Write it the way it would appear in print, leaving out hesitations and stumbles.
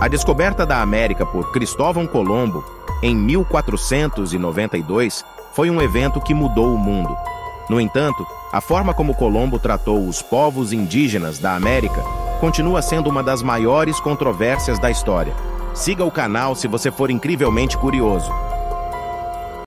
A descoberta da América por Cristóvão Colombo, em 1492, foi um evento que mudou o mundo. No entanto, a forma como Colombo tratou os povos indígenas da América continua sendo uma das maiores controvérsias da história. Siga o canal se você for incrivelmente curioso.